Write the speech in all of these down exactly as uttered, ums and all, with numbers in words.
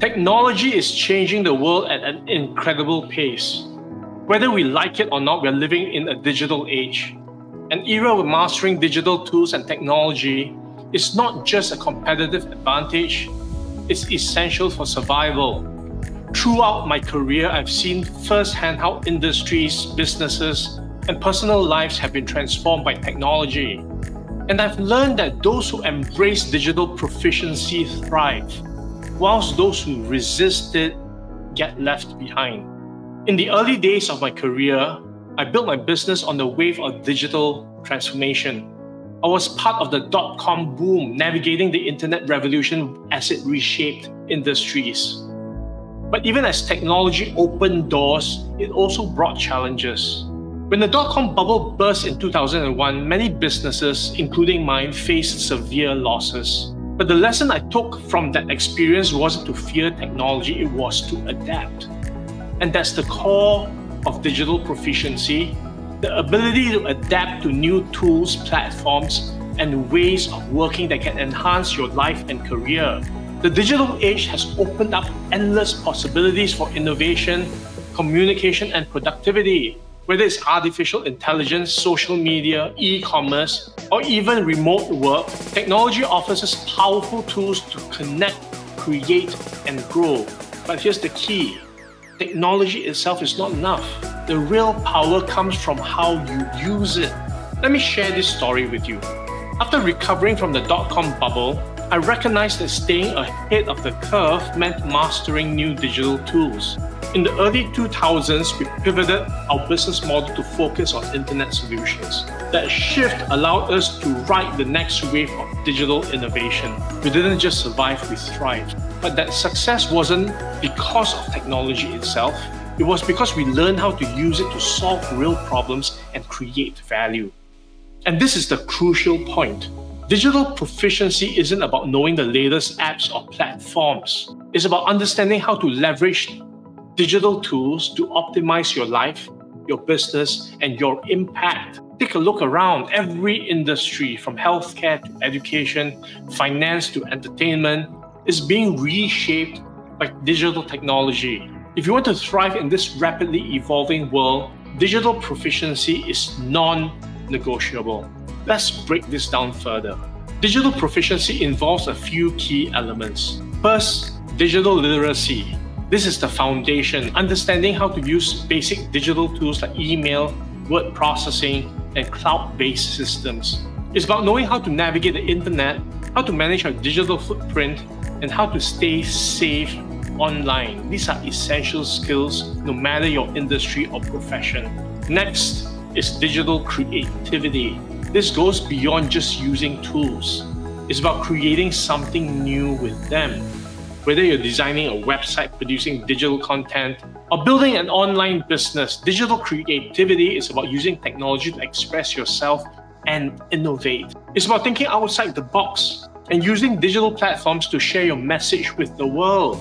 Technology is changing the world at an incredible pace. Whether we like it or not, we're living in a digital age. An era where mastering digital tools and technology is not just a competitive advantage, it's essential for survival. Throughout my career, I've seen firsthand how industries, businesses, and personal lives have been transformed by technology. And I've learned that those who embrace digital proficiency thrive, whilst those who resist it get left behind. In the early days of my career, I built my business on the wave of digital transformation. I was part of the dot-com boom, navigating the internet revolution as it reshaped industries. But even as technology opened doors, it also brought challenges. When the dot-com bubble burst in two thousand one, many businesses, including mine, faced severe losses. But the lesson I took from that experience wasn't to fear technology, it was to adapt. And that's the core of digital proficiency, the ability to adapt to new tools, platforms, and ways of working that can enhance your life and career. The digital age has opened up endless possibilities for innovation, communication, and productivity. Whether it's artificial intelligence, social media, e-commerce, or even remote work, technology offers us powerful tools to connect, create, and grow. But here's the key. Technology itself is not enough. The real power comes from how you use it. Let me share this story with you. After recovering from the dot-com bubble, I recognized that staying ahead of the curve meant mastering new digital tools. In the early two thousands, we pivoted our business model to focus on internet solutions. That shift allowed us to ride the next wave of digital innovation. We didn't just survive, we thrived. But that success wasn't because of technology itself. It was because we learned how to use it to solve real problems and create value. And this is the crucial point. Digital proficiency isn't about knowing the latest apps or platforms. It's about understanding how to leverage digital tools to optimize your life, your business, and your impact. Take a look around. Every industry, from healthcare to education, finance to entertainment, is being reshaped by digital technology. If you want to thrive in this rapidly evolving world, digital proficiency is non-negotiable. Let's break this down further. Digital proficiency involves a few key elements. First, digital literacy. This is the foundation, understanding how to use basic digital tools like email, word processing, and cloud-based systems. It's about knowing how to navigate the internet, how to manage our digital footprint, and how to stay safe online. These are essential skills no matter your industry or profession. Next is digital creativity. This goes beyond just using tools. It's about creating something new with them. Whether you're designing a website, producing digital content, or building an online business, digital creativity is about using technology to express yourself and innovate. It's about thinking outside the box and using digital platforms to share your message with the world.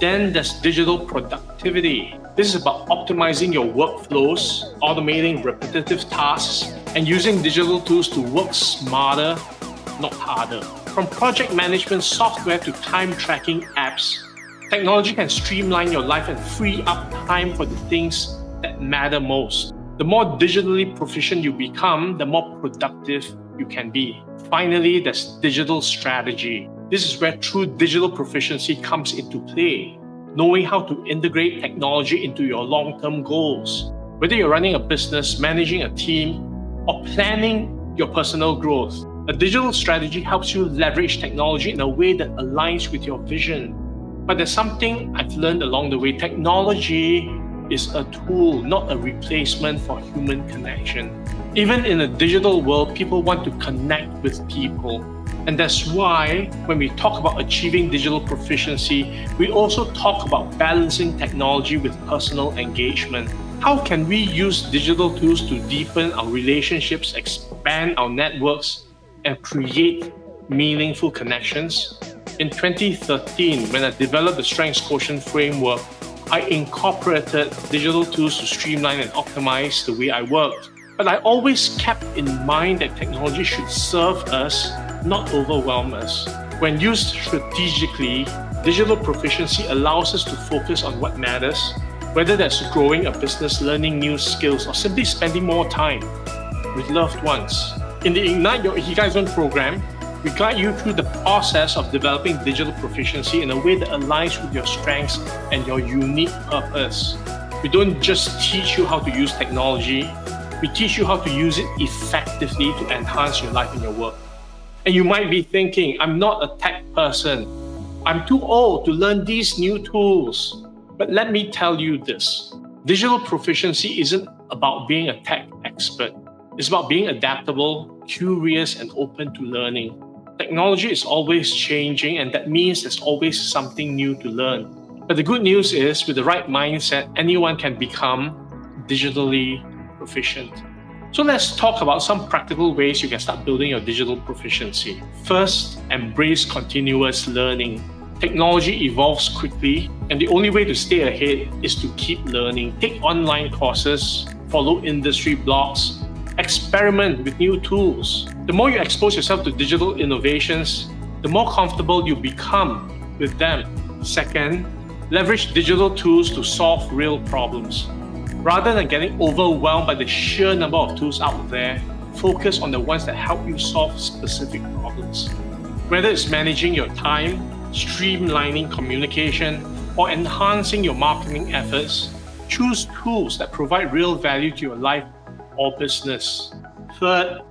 Then there's digital productivity. This is about optimizing your workflows, automating repetitive tasks, and using digital tools to work smarter, not harder. From project management software to time tracking apps, technology can streamline your life and free up time for the things that matter most. The more digitally proficient you become, the more productive you can be. Finally, there's digital strategy. This is where true digital proficiency comes into play, knowing how to integrate technology into your long-term goals. Whether you're running a business, managing a team, or planning your personal growth, a digital strategy helps you leverage technology in a way that aligns with your vision. But there's something I've learned along the way. Technology is a tool, not a replacement for human connection. Even in a digital world, people want to connect with people. And that's why when we talk about achieving digital proficiency, we also talk about balancing technology with personal engagement. How can we use digital tools to deepen our relationships, expand our networks, and create meaningful connections? In twenty thirteen, when I developed the Strengths Quotient framework, I incorporated digital tools to streamline and optimize the way I worked. But I always kept in mind that technology should serve us, not overwhelm us. When used strategically, Digital proficiency allows us to focus on what matters, whether that's growing a business, learning new skills, or simply spending more time with loved ones. In the Ignite Your Ikigai Zone program, we guide you through the process of developing digital proficiency in a way that aligns with your strengths and your unique purpose. We don't just teach you how to use technology, we teach you how to use it effectively to enhance your life and your work. And you might be thinking, I'm not a tech person. I'm too old to learn these new tools. But let me tell you this. Digital proficiency isn't about being a tech expert. It's about being adaptable, curious, and open to learning. Technology is always changing, and that means there's always something new to learn. But the good news is, with the right mindset, anyone can become digitally proficient. So let's talk about some practical ways you can start building your digital proficiency. First, embrace continuous learning. Technology evolves quickly, and the only way to stay ahead is to keep learning. Take online courses, follow industry blogs, experiment with new tools. The more you expose yourself to digital innovations, the more comfortable you become with them. Second, leverage digital tools to solve real problems. Rather than getting overwhelmed by the sheer number of tools out there, focus on the ones that help you solve specific problems. Whether it's managing your time, streamlining communication, or enhancing your marketing efforts, choose tools that provide real value to your life or business. Third,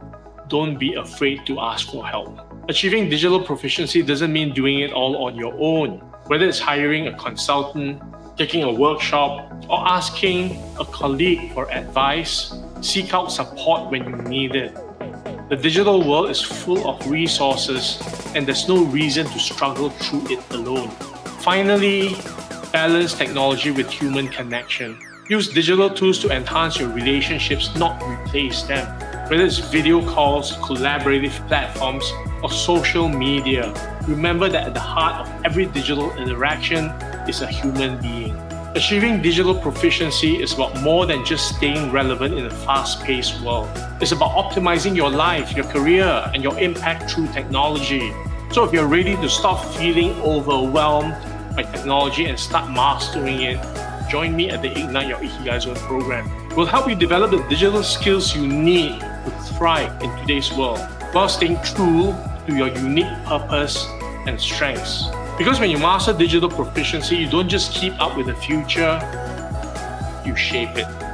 don't be afraid to ask for help. Achieving digital proficiency doesn't mean doing it all on your own. Whether it's hiring a consultant, taking a workshop, or asking a colleague for advice, seek out support when you need it. The digital world is full of resources, and there's no reason to struggle through it alone. Finally, balance technology with human connection. Use digital tools to enhance your relationships, not replace them. Whether it's video calls, collaborative platforms, or social media, remember that at the heart of every digital interaction is a human being. Achieving digital proficiency is about more than just staying relevant in a fast-paced world. It's about optimizing your life, your career, and your impact through technology. So if you're ready to stop feeling overwhelmed by technology and start mastering it, join me at the Ignite Your Ikigai Zone program. We'll help you develop the digital skills you need to thrive in today's world while staying true to your unique purpose and strengths. Because when you master digital proficiency, you don't just keep up with the future, you shape it.